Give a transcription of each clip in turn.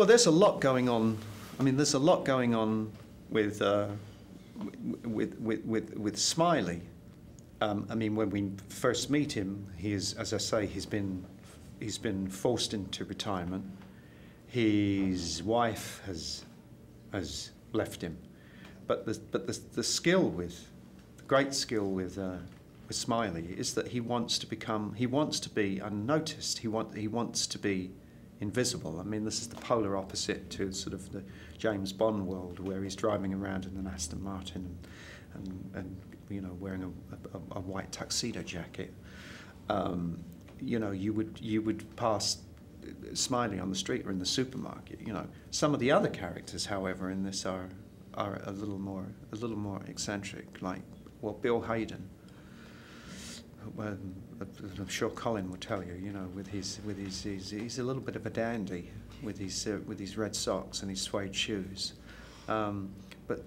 Well, there's a lot going on. I mean, there's a lot going on with Smiley. I mean, when we first meet him, he is, as I say, he's been forced into retirement. His wife has left him, but the skill with Smiley is that he wants to be unnoticed. He wants to be invisible. I mean, this is the polar opposite to sort of the James Bond world, where he's driving around in an Aston Martin and you know, wearing a white tuxedo jacket. You know, you would pass Smiley on the street or in the supermarket. You know, some of the other characters, however, in this are a little more eccentric, like, well, Bill Hayden. Well, I'm sure Colin will tell you. You know, he's a little bit of a dandy with his red socks and his suede shoes. But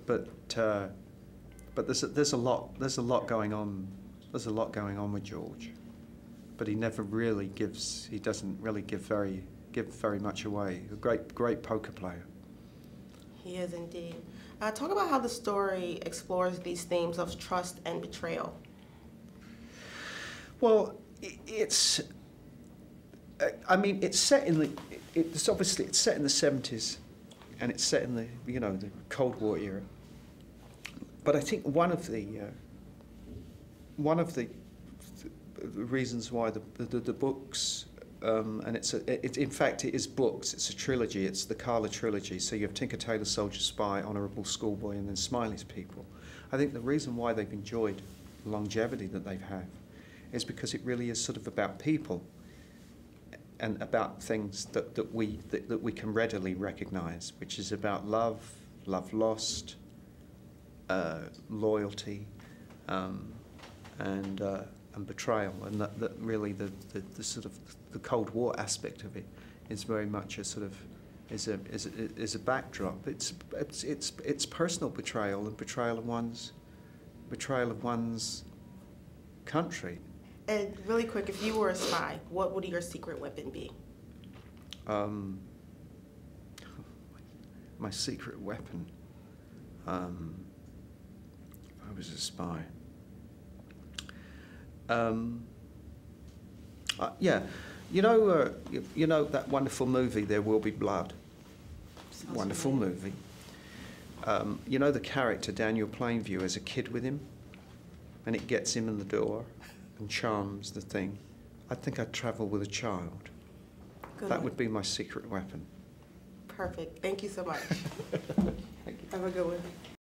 there's a lot going on. There's a lot going on with George, but he never really gives. He doesn't really give very much away. A great poker player. He is indeed. Talk about how the story explores these themes of trust and betrayal. Well, it's set in the, it's set in the 70s, and it's set in the, you know, the Cold War era. But I think one of the reasons why the books, and in fact it is books, it's a trilogy, it's the Karla trilogy. So you have Tinker Tailor Soldier Spy, Honorable Schoolboy, and then Smiley's People. I think the reason why they've enjoyed the longevity that they've had is because it really is sort of about people and about things that we can readily recognize, which is about love, love lost, loyalty, and betrayal, and that really the sort of the Cold War aspect of it is very much a sort of is a backdrop. It's personal betrayal and betrayal of one's country. And really quick, if you were a spy, what would your secret weapon be? My secret weapon. If I was a spy. Yeah, you know that wonderful movie, There Will Be Blood. Sounds wonderful amazing. Movie. You know the character Daniel Plainview has a kid with him, and it gets him in the door and charms the thing. I think I'd travel with a child. Good. That would be my secret weapon. Perfect. Thank you so much. Thank you. Have a good one.